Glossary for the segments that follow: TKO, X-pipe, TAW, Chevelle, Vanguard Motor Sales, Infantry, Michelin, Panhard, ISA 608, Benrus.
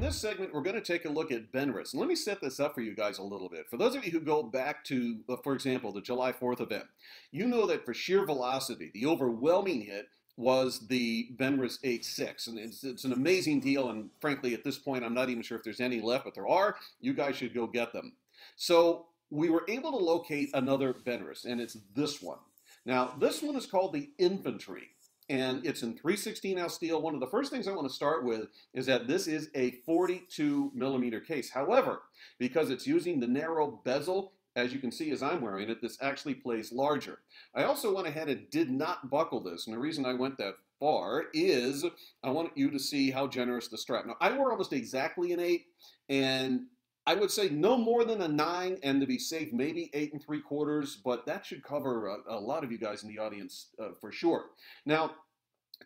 in this segment, we're going to take a look at Benrus. And let me set this up for you guys a little bit. For those of you who go back to, for example, the July 4th event, you know that for sheer velocity, the overwhelming hit was the Benrus 86, and it's an amazing deal, and frankly, at this point, I'm not even sure if there's any left, but there are. You guys should go get them. So we were able to locate another Benrus, and it's this one. Now, this one is called the Infantry, and it's in 3/16 ounce steel. One of the first things I want to start with is that this is a 42 millimeter case. However, because it's using the narrow bezel, as you can see as I'm wearing it, this actually plays larger. I also went ahead and did not buckle this, and the reason I went that far is I want you to see how generous the strap. Now, I wore almost exactly an 8, and I would say no more than a 9, and to be safe, maybe 8 3/4, but that should cover a lot of you guys in the audience for sure. Now,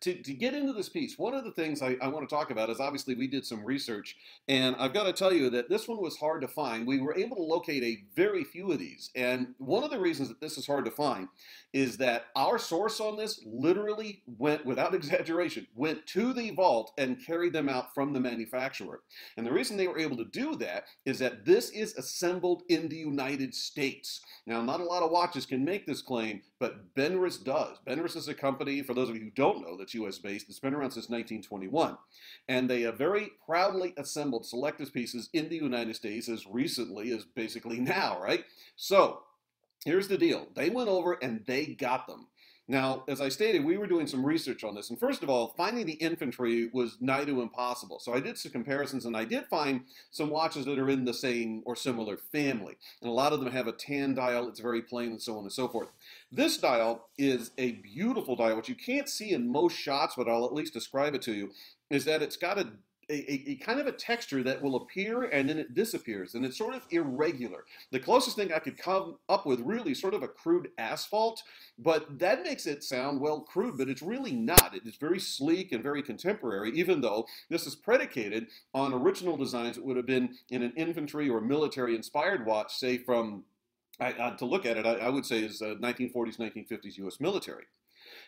to get into this piece, one of the things I want to talk about is obviously we did some research, and I've got to tell you that this one was hard to find. We were able to locate a very few of these, and one of the reasons that this is hard to find is that our source on this literally went, without exaggeration, went to the vault and carried them out from the manufacturer. And the reason they were able to do that is that this is assembled in the United States. Now, not a lot of watches can make this claim, but Benrus does. Benrus is a company, for those of you who don't know, that's US-based. It's been around since 1921, and they have very proudly assembled selective pieces in the United States as recently as basically now, right? So here's the deal. They went over and they got them. Now, as I stated, we were doing some research on this, and first of all, finding the Infantry was nigh to impossible. So I did some comparisons, and I did find some watches that are in the same or similar family, and a lot of them have a tan dial. It's very plain, and so on and so forth. This dial is a beautiful dial. What you can't see in most shots, but I'll at least describe it to you, is that it's got a kind of a texture that will appear and then it disappears, and it's sort of irregular. The closest thing I could come up with really sort of a crude asphalt, but that makes it sound, well, crude, but it's really not. It is very sleek and very contemporary, even though this is predicated on original designs that would have been in an infantry or military-inspired watch, say from, to look at it, I would say is 1940s, 1950s U.S. military.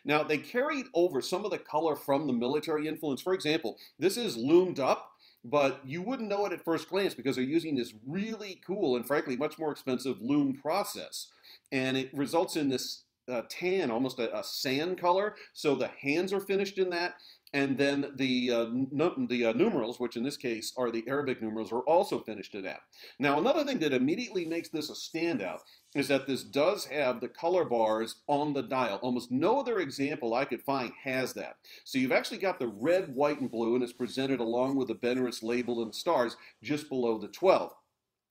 Now, they carried over some of the color from the military influence. For example, this is loomed up, but you wouldn't know it at first glance because they're using this really cool and, frankly, much more expensive loom process. And it results in this tan, almost a sand color. So the hands are finished in that. And then the numerals, which in this case are the Arabic numerals, are also finished in that. Now, another thing that immediately makes this a standout is that this does have the color bars on the dial. Almost no other example I could find has that. So you've actually got the red, white, and blue, and it's presented along with the Benrus label and the stars just below the 12.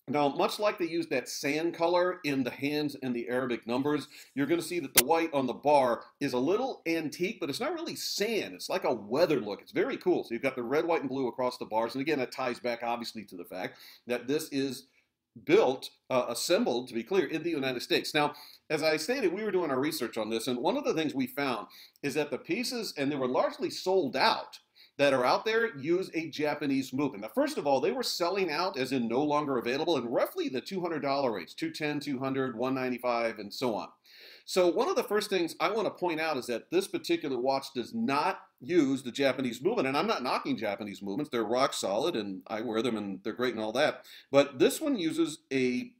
Now, much like they used that sand color in the hands and the Arabic numbers, you're going to see that the white on the bar is a little antique, but it's not really sand. It's like a weather look. It's very cool. So you've got the red, white, and blue across the bars. And again, that ties back, obviously, to the fact that this is built, assembled, to be clear, in the United States. Now, as I stated, we were doing our research on this, and one of the things we found is that the pieces, and they were largely sold out, that are out there use a Japanese movement. Now, first of all, they were selling out, as in no longer available, in roughly the $200 rates, $210, $200, $195, and so on. So one of the first things I want to point out is that this particular watch does not use the Japanese movement, and I'm not knocking Japanese movements. They're rock solid, and I wear them, and they're great and all that. But this one uses a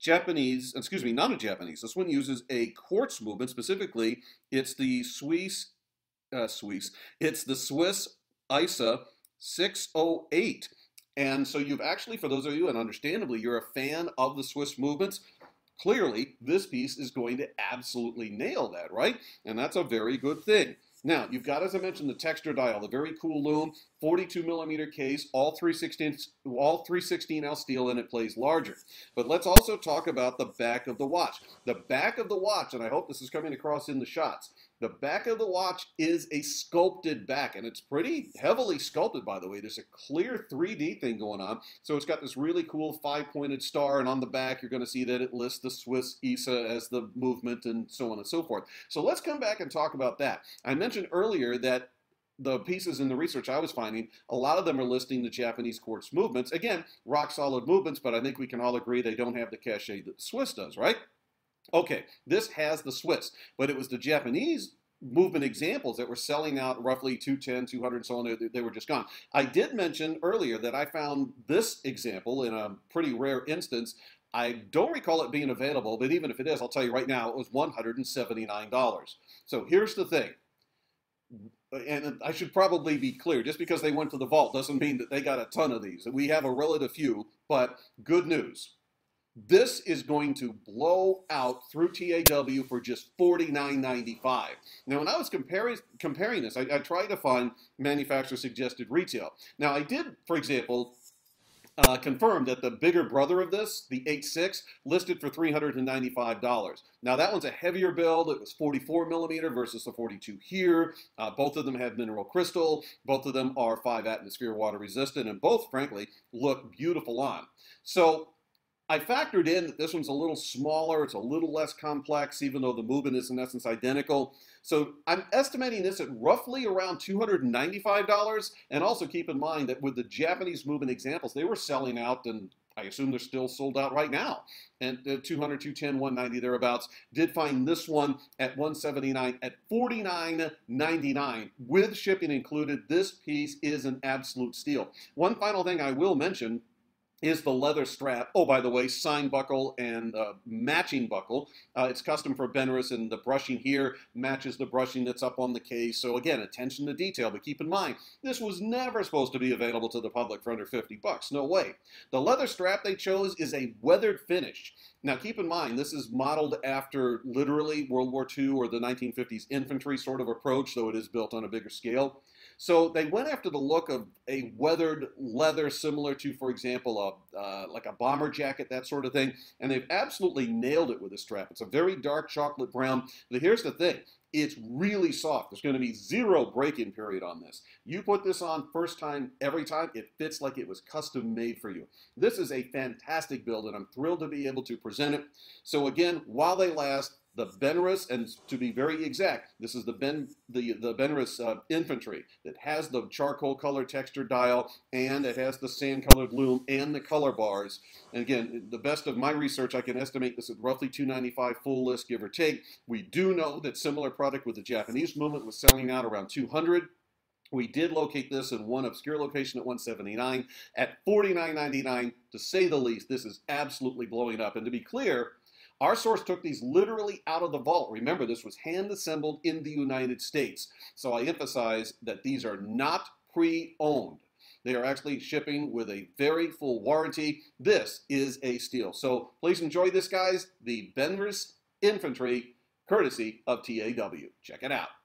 Japanese, excuse me, not a Japanese. This one uses a quartz movement. Specifically, it's the Swiss, it's the Swiss ISA 608. And so you've actually, for those of you, and understandably, you're a fan of the Swiss movements, clearly this piece is going to absolutely nail that, right? And that's a very good thing. Now, you've got, as I mentioned, the texture dial, the very cool loom, 42 millimeter case, all 3/16 ounce steel, and it plays larger. But let's also talk about the back of the watch. The back of the watch, and I hope this is coming across in the shots, the back of the watch is a sculpted back, and it's pretty heavily sculpted, by the way. There's a clear 3D thing going on, so it's got this really cool 5-pointed star, and on the back you're going to see that it lists the Swiss ISA as the movement and so on and so forth. So let's come back and talk about that. I mentioned earlier that the pieces in the research I was finding, a lot of them are listing the Japanese quartz movements. Again, rock-solid movements, but I think we can all agree they don't have the cachet that the Swiss does, right? Okay, this has the Swiss, but it was the Japanese movement examples that were selling out roughly 210, 200, and so on. They were just gone. I did mention earlier that I found this example in a pretty rare instance. I don't recall it being available, but even if it is, I'll tell you right now, it was $179. So here's the thing. And I should probably be clear, just because they went to the vault doesn't mean that they got a ton of these. We have a relative few, but good news. This is going to blow out through TAW for just $49.95. Now, when I was comparing this, I tried to find manufacturer-suggested retail. Now, I did, for example, confirmed that the bigger brother of this, the 86, listed for $395. Now that one's a heavier build. It was 44 millimeter versus the 42 here. Both of them have mineral crystal. Both of them are 5 atmosphere water resistant, and both, frankly, look beautiful on. So I factored in that this one's a little smaller. It's a little less complex, even though the movement is in essence identical. So I'm estimating this at roughly around $295. And also keep in mind that with the Japanese movement examples, they were selling out, and I assume they're still sold out right now. And 200, 210, 190 thereabouts. Did find this one at 179 at $49.99 with shipping included. This piece is an absolute steal. One final thing I will mention is the leather strap. Oh, by the way, sign buckle and matching buckle. It's custom for Benrus, and the brushing here matches the brushing that's up on the case. So again, attention to detail, but keep in mind, this was never supposed to be available to the public for under 50 bucks. No way. The leather strap they chose is a weathered finish. Now keep in mind, this is modeled after literally World War II or the 1950s infantry sort of approach, though it is built on a bigger scale. So they went after the look of a weathered leather similar to, for example, like a bomber jacket, that sort of thing. And they've absolutely nailed it with this strap. It's a very dark chocolate brown. But here's the thing. It's really soft. There's going to be zero break-in period on this. You put this on first time, every time, it fits like it was custom made for you. This is a fantastic build, and I'm thrilled to be able to present it. So again, while they last, the Benrus, and to be very exact, this is the Benrus Infantry that has the charcoal color texture dial, and it has the sand-colored loom and the color bars. And again, the best of my research, I can estimate this at roughly $295 full list, give or take. We do know that similar product with the Japanese movement was selling out around $200. We did locate this in one obscure location at $179. At $49.99, to say the least, this is absolutely blowing up. And to be clear, our source took these literally out of the vault. Remember, this was hand-assembled in the United States. So I emphasize that these are not pre-owned. They are actually shipping with a very full warranty. This is a steal. So please enjoy this, guys. The Benrus Infantry, courtesy of TAW. Check it out.